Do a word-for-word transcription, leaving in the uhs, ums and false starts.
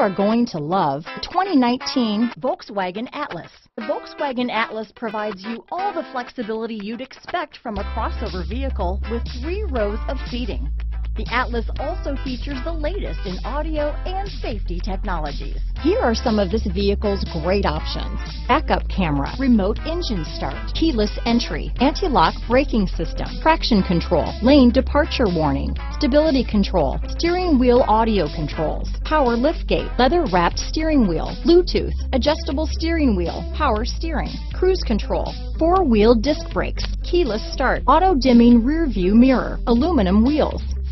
are going to love the twenty nineteen Volkswagen Atlas. The Volkswagen Atlas provides you all the flexibility you'd expect from a crossover vehicle with three rows of seating. The Atlas also features the latest in audio and safety technologies. Here are some of this vehicle's great options: backup camera, remote engine start, keyless entry, anti-lock braking system, traction control, lane departure warning, stability control, steering wheel audio controls, power liftgate, leather-wrapped steering wheel, Bluetooth, adjustable steering wheel, power steering, cruise control, four-wheel disc brakes, keyless start, auto-dimming rear-view mirror, aluminum wheels,